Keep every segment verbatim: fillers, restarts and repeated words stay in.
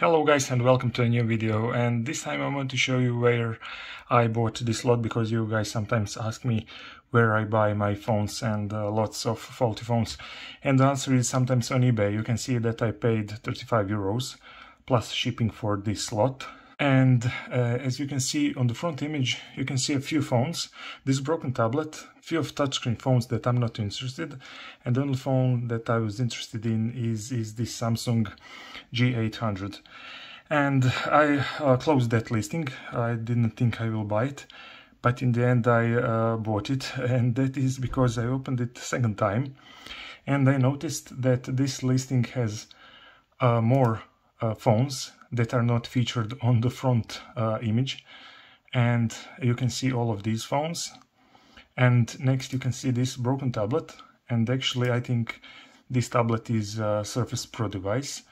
Hello guys, and welcome to a new video. And this time I want to show you where I bought this lot, because you guys sometimes ask me where I buy my phones and uh, lots of faulty phones. And the answer is sometimes on eBay. You can see that I paid thirty-five euros plus shipping for this lot. And uh, as you can see on the front image, you can see a few phones, this broken tablet, few of touchscreen phones that I'm not interested, and the only phone that I was interested in is, is this Samsung G eight hundred. And I uh, closed that listing. I didn't think I will buy it, but in the end I uh, bought it, and that is because I opened it the second time, and I noticed that this listing has uh, more uh, phones that are not featured on the front uh, image, and you can see all of these phones. And next you can see this broken tablet, and actually I think this tablet is a Surface Pro device,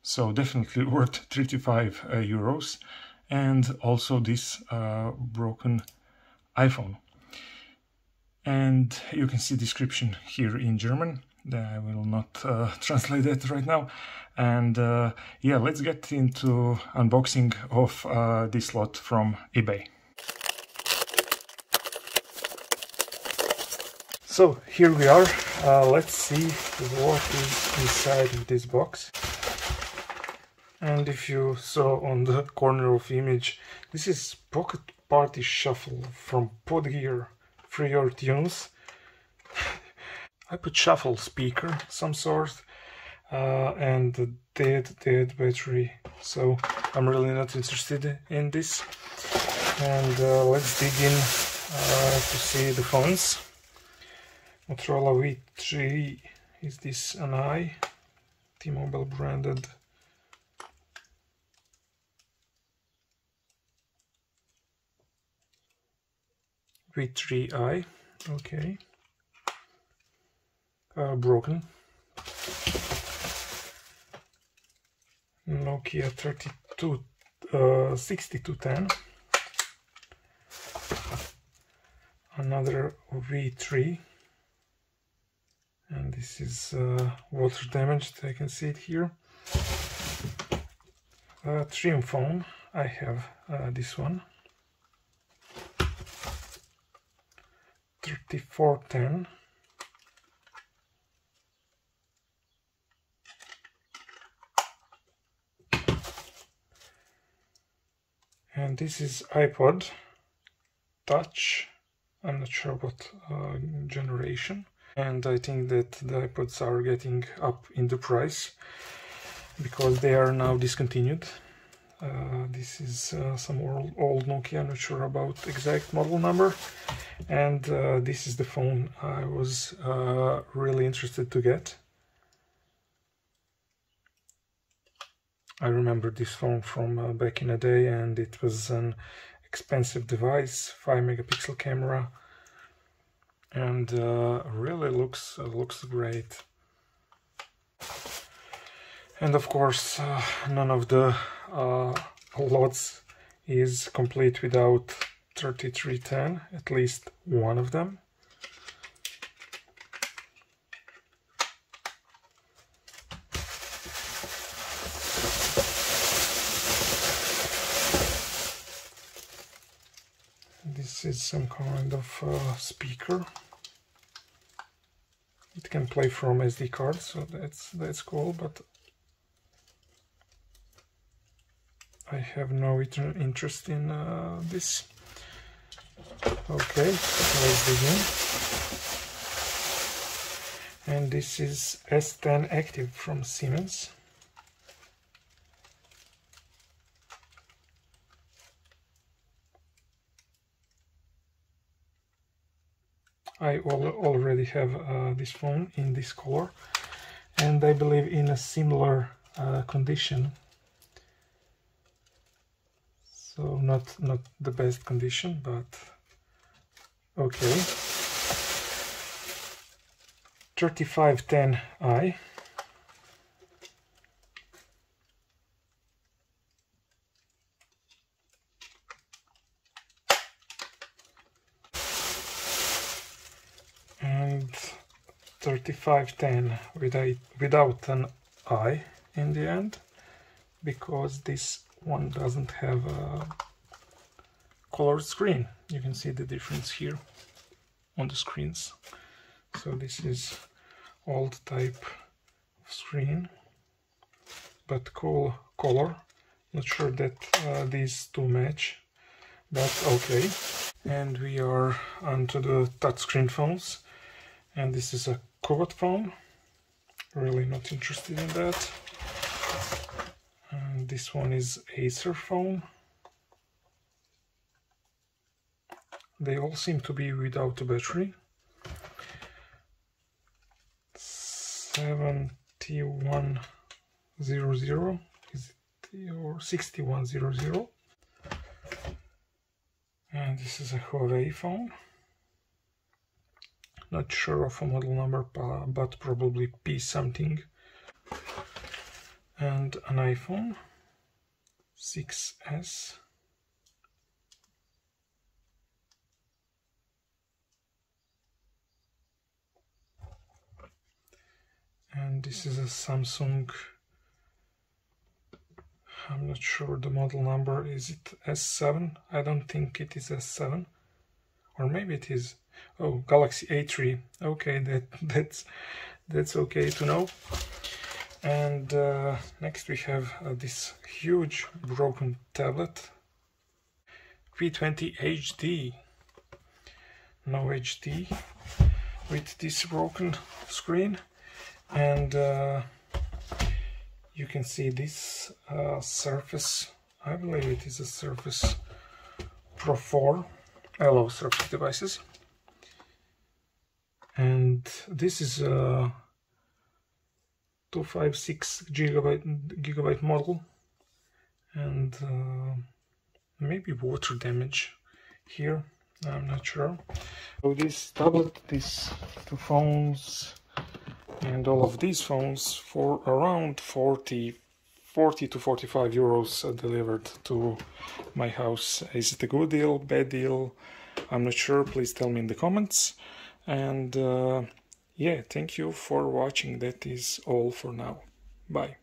so definitely worth thirty-five euros, and also this uh, broken iPhone. And you can see description here in German. I will not uh, translate that right now. And uh, yeah, let's get into unboxing of uh, this lot from eBay. So here we are. Uh, let's see what is inside of this box. And if you saw on the corner of the image, this is Pocket Party Shuffle from PodGear FreeRTunes. I put shuffle speaker, some sort, uh, and a dead, dead battery, so I'm really not interested in this. And uh, let's dig in uh, to see the phones. Motorola V three, is this an i? T-Mobile branded. V three i, okay. Uh, broken. Nokia thirty-two sixty-two ten, another V three, and this is uh, water damaged, I can see it here. Uh, trim phone, I have uh, this one, thirty-four ten. And this is iPod Touch. I'm not sure what uh, generation. And I think that the iPods are getting up in the price because they are now discontinued. Uh, this is uh, some old, old Nokia, I'm not sure about exact model number. And uh, this is the phone I was uh, really interested to get. I remember this phone from uh, back in the day, and it was an expensive device, five megapixel camera, and uh, really looks uh, looks great. And of course uh, none of the uh, lots is complete without thirty-three ten, at least one of them. This is some kind of uh, speaker. It can play from S D card, so that's that's cool. But I have no interest in uh, this. Okay, let's begin. And this is S ten Active from Siemens. I already have uh, this phone in this color, and I believe in a similar uh, condition, so not not the best condition, but okay. thirty-five ten i, thirty-five ten without, without an i in the end. because this one doesn't have a colored screen. You can see the difference here on the screens. So this is old type of screen, but cool color. Not sure that uh, these two match, but okay. And we are onto the touchscreen phones, and this is a Cobalt phone. Really not interested in that. And this one is Acer phone. They all seem to be without a battery. seventy-one hundred, is it, or sixty-one hundred? And this is a Huawei phone. Not sure of a model number, but probably P something. And an iPhone six S. And this is a Samsung, I'm not sure the model number, is it S seven? I don't think it is S seven, or maybe it is. Oh, Galaxy A three, okay, that, that's, that's okay to know. And uh, next we have uh, this huge broken tablet, P twenty H D, no H D, with this broken screen. And uh, you can see this uh, Surface, I believe it is a Surface Pro four. I love Surface devices. And this is a two fifty-six gigabyte, gigabyte model, and uh, maybe water damage here, I'm not sure. So this tablet, these two phones, and all of these phones for around forty to forty-five euros delivered to my house. Is it a good deal, bad deal? I'm not sure, please tell me in the comments. And uh, yeah, thank you for watching. That is all for now. Bye.